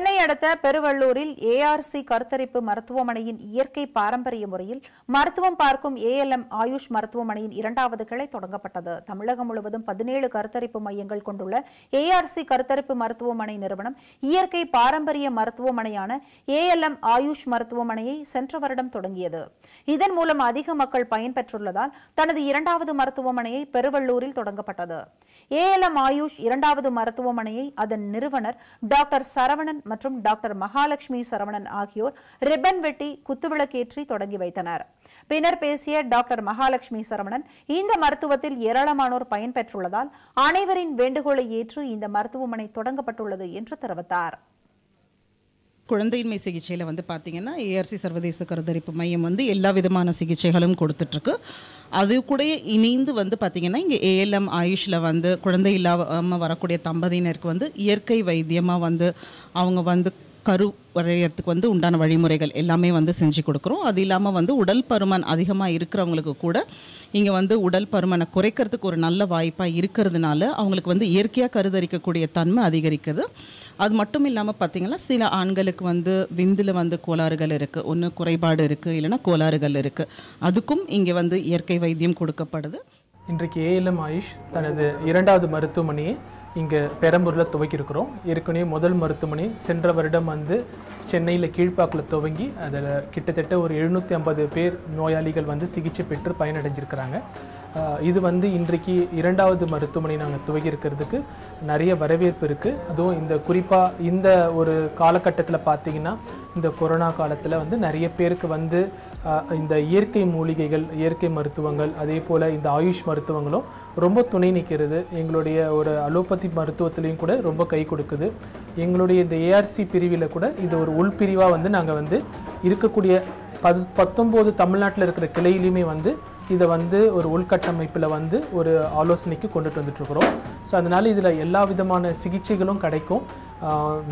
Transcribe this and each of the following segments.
சென்னை அடுத்த பெருவள்ளூரில் ஏஆர்சி கருத்தரிப்பு மருத்துவமனையின் இயற்கை பாரம்பரிய முறையில் மருத்துவம் பார்க்கும் ஏஎல்எம் ஆயுஷ் மருத்துவமனையின் இரண்டாவது கிளை தொடங்கப்பட்டது. தமிழகம் முழுவதும் 17 கருத்தரிப்பு மையங்கள் கொண்டுள்ள ஏஆர்சி கருத்தரிப்பு மருத்துவமனை நிறுவனம் இயற்கை பாரம்பரிய மருத்துவமனையான ஏஎல்எம் ஆயுஷ் மருத்துவமனையை சென்ற வருடம் தொடங்கியது. இதன் மூலம் அதிக மக்கள் பயன்பெற்றுள்ளதால் தனது இரண்டாவது மருத்துவமனையை பெருவள்ளூரில் தொடங்கப்பட்டது. ஏஎல்எம் ஆயுஷ் இரண்டாவது மருத்துவமனையை அதன் நிறுவனர் டாக்டர் சரவணன் மற்றும் டாக்டர் மகாலட்சுமி சரவணன் ஆகியோர் ரிப்பன் வெட்டி குத்துவிளக்கேற்றி தொடங்கி வைத்தனர். பின்னர் பேசிய டாக்டர் மகாலட்சுமி சரவணன், இந்த மருத்துவத்தில் ஏராளமானோர் பயன்பெற்றுள்ளதால் அனைவரின் வேண்டுகோளை ஏற்று இந்த மருத்துவமனை தொடங்கப்பட்டுள்ளது என்று தெரிவித்தார். குழந்தையின்மை சிகிச்சையில் வந்து பார்த்தீங்கன்னா ஏஆர்சி சர்வதேச கருத்தரிப்பு மையம் வந்து எல்லா விதமான சிகிச்சைகளும் கொடுத்துட்ருக்கு. அது கூட இணைந்து வந்து பார்த்திங்கன்னா இங்கே ஏஎல்எம் ஆயுஷில் வந்து குழந்தை இல்லாமல் வரக்கூடிய தம்பதியினருக்கு வந்து இயற்கை வைத்தியமாக வந்து அவங்க வந்து கரு வரையறதுக்கு வந்து உண்டான வழிமுறைகள் எல்லாமே வந்து செஞ்சு கொடுக்குறோம். அது இல்லாமல் வந்து உடல் பருமன் அதிகமாக இருக்கிறவங்களுக்கு கூட இங்கே வந்து உடல் பருமனை குறைக்கிறதுக்கு ஒரு நல்ல வாய்ப்பாக இருக்கிறதுனால அவங்களுக்கு வந்து இயற்கையாக கருதரிக்கக்கூடிய தன்மை அதிகரிக்குது. அது மட்டும் இல்லாமல் பார்த்திங்கன்னா சில ஆண்களுக்கு வந்து விந்தில் வந்து கோளாறுகள் இருக்குது, ஒன்று குறைபாடு இருக்குது, இல்லைனா கோளாறுகள் இருக்குது, அதுக்கும் இங்கே வந்து இயற்கை வைத்தியம் கொடுக்கப்படுது. இன்றைக்கு ஏஎல்எம் ஆயுஷ் தனது இரண்டாவது மருத்துவமனையை இங்கே பெரம்பூரில் துவக்கியிருக்கிறோம். ஏற்கனவே முதல் மருத்துவமனை சென்ற வருடம் வந்து சென்னையில் கீழ்ப்பாக்கில் துவங்கி அதில் கிட்டத்தட்ட ஒரு 750 பேர் நோயாளிகள் வந்து சிகிச்சை பெற்று பயனடைஞ்சிருக்கிறாங்க. இது வந்து இன்றைக்கு இரண்டாவது மருத்துவமனை நாங்கள் துவங்கியிருக்கிறதுக்கு நிறைய வரவேற்பு இருக்குது. அதுவும் இந்த குறிப்பாக இந்த ஒரு காலகட்டத்தில் பார்த்திங்கன்னா இந்த கொரோனா காலத்தில் வந்து நிறைய பேருக்கு வந்து இந்த இயற்கை மூலிகைகள், இயற்கை மருத்துவங்கள், அதே போல் இந்த ஆயுஷ் மருத்துவங்களும் ரொம்ப துணை நிற்கிறது. எங்களுடைய ஒரு அலோபதி மருத்துவத்திலையும் கூட ரொம்ப கை கொடுக்குது. எங்களுடைய இந்த ஏஆர்சி பிரிவில் கூட இது ஒரு உள்பிரிவாக வந்து நாங்கள் வந்து இருக்கக்கூடிய 19 தமிழ்நாட்டில் இருக்கிற கிளையிலையுமே வந்து இதை வந்து ஒரு உள்கட்டமைப்பில் வந்து ஒரு ஆலோசனைக்கு கொண்டுட்டு வந்துட்டுருக்குறோம். ஸோ அதனால் இதில் எல்லா விதமான சிகிச்சைகளும் கிடைக்கும்.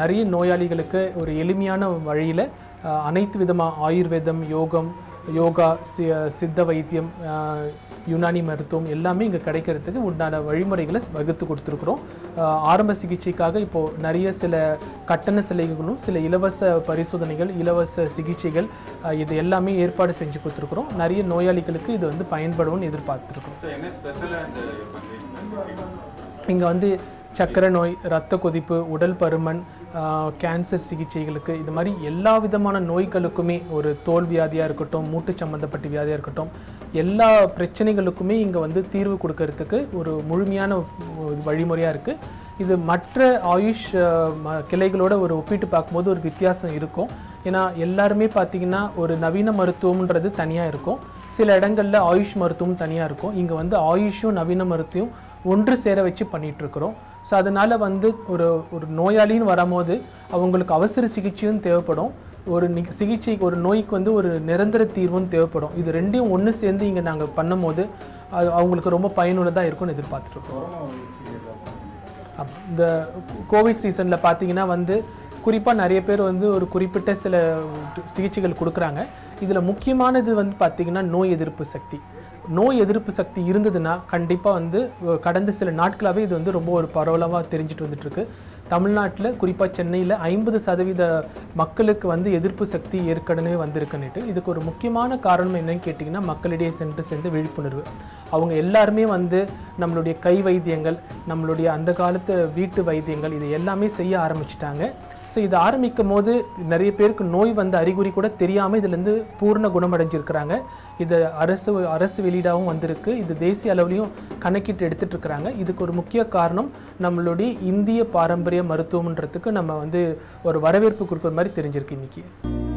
நிறைய நோயாளிகளுக்கு ஒரு எளிமையான வழியில் அனைத்து விதமாக ஆயுர்வேதம், யோகா, சித்த வைத்தியம், யுனானி மருத்துவம் எல்லாமே இங்கே கிடைக்கிறதுக்கு உண்டான வழிமுறைகளை வகுத்து கொடுத்துருக்குறோம். ஆரம்ப சிகிச்சைக்காக இப்போது நிறைய சில கட்டண சலுகைகளும் சில இலவச பரிசோதனைகள், இலவச சிகிச்சைகள் இது எல்லாமே ஏற்பாடு செஞ்சு கொடுத்துருக்குறோம். நிறைய நோயாளிகளுக்கு இது வந்து பயன்படும்னு எதிர்பார்த்துருக்குறோம். இங்கே வந்து சக்கரை நோய், இரத்த கொதிப்பு, உடல் பருமன், கேன்சர் சிகிச்சைகளுக்கு இது மாதிரி எல்லா விதமான நோய்களுக்குமே, ஒரு தோல் வியாதியாக இருக்கட்டும், மூட்டு சம்மந்தப்பட்ட வியாதியாக இருக்கட்டும், எல்லா பிரச்சனைகளுக்குமே இங்கே வந்து தீர்வு கொடுக்கறதுக்கு ஒரு முழுமையான வழிமுறையாக இருக்குது. இது மற்ற ஆயுஷ் கிளைகளோட ஒரு ஒப்பிட்டு பார்க்கும்போது ஒரு வித்தியாசம் இருக்கும். ஏன்னா எல்லாருமே பார்த்திங்கன்னா ஒரு நவீன மருத்துவம்ன்றது தனியாக இருக்கும், சில இடங்களில் ஆயுஷ் மருத்துவம் தனியாக இருக்கும். இங்கே வந்து ஆயுஷும் நவீன மருத்துவம் ஒன்று சேர வச்சு பண்ணிகிட்ருக்குறோம். ஸோ அதனால் வந்து ஒரு நோயாளின்னு வரும்போது அவங்களுக்கு அவசர சிகிச்சையும் தேவைப்படும், ஒரு சிகிச்சைக்கு ஒரு நோய்க்கு வந்து ஒரு நிரந்தர தீர்வும் தேவைப்படும். இது ரெண்டையும் ஒன்று சேர்ந்து இங்கே நாங்கள் பண்ணும் போது அது அவங்களுக்கு ரொம்ப பயனுள்ளதாக இருக்கும்னு எதிர்பார்த்துட்ருக்கோம். இந்த கோவிட் சீசனில் பார்த்திங்கன்னா வந்து குறிப்பாக நிறைய பேர் வந்து ஒரு குறிப்பிட்ட சில சிகிச்சைகள் கொடுக்குறாங்க. இதில் முக்கியமானது வந்து பார்த்திங்கன்னா நோய் எதிர்ப்பு சக்தி. நோய் எதிர்ப்பு சக்தி இருந்ததுன்னா கண்டிப்பாக வந்து கடந்த சில நாட்களாகவே இது வந்து ரொம்ப ஒரு பரவலாக தெரிஞ்சுட்டு வந்துட்டுருக்கு. தமிழ்நாட்டில் குறிப்பாக சென்னையில் 50% மக்களுக்கு வந்து எதிர்ப்பு சக்தி ஏற்கனவே வந்திருக்குன்னுட்டு இதுக்கு ஒரு முக்கியமான காரணம் என்னன்னு கேட்டிங்கன்னா மக்களிடையே சென்று விழிப்புணர்வு. அவங்க எல்லாருமே வந்து நம்மளுடைய கை வைத்தியங்கள், நம்மளுடைய அந்த காலத்து வீட்டு வைத்தியங்கள் இது எல்லாமே செய்ய ஆரம்பிச்சிட்டாங்க. ஸோ இது ஆரம்பிக்கும் போது நிறைய பேருக்கு நோய் வந்த அறிகுறி கூட தெரியாமல் இதுலேருந்து பூர்ண குணமடைஞ்சிருக்கிறாங்க. இது அரசு வெளியீடாகவும் வந்திருக்கு, இது தேசிய அளவுலையும் கணக்கிட்டு எடுத்துகிட்ருக்குறாங்க. இதுக்கு ஒரு முக்கிய காரணம் நம்மளுடைய இந்திய பாரம்பரிய மருத்துவம்ன்றதுக்கு நம்ம வந்து ஒரு வரவேற்பு கொடுக்குற மாதிரி தெரிஞ்சிருக்கு இன்றைக்கி.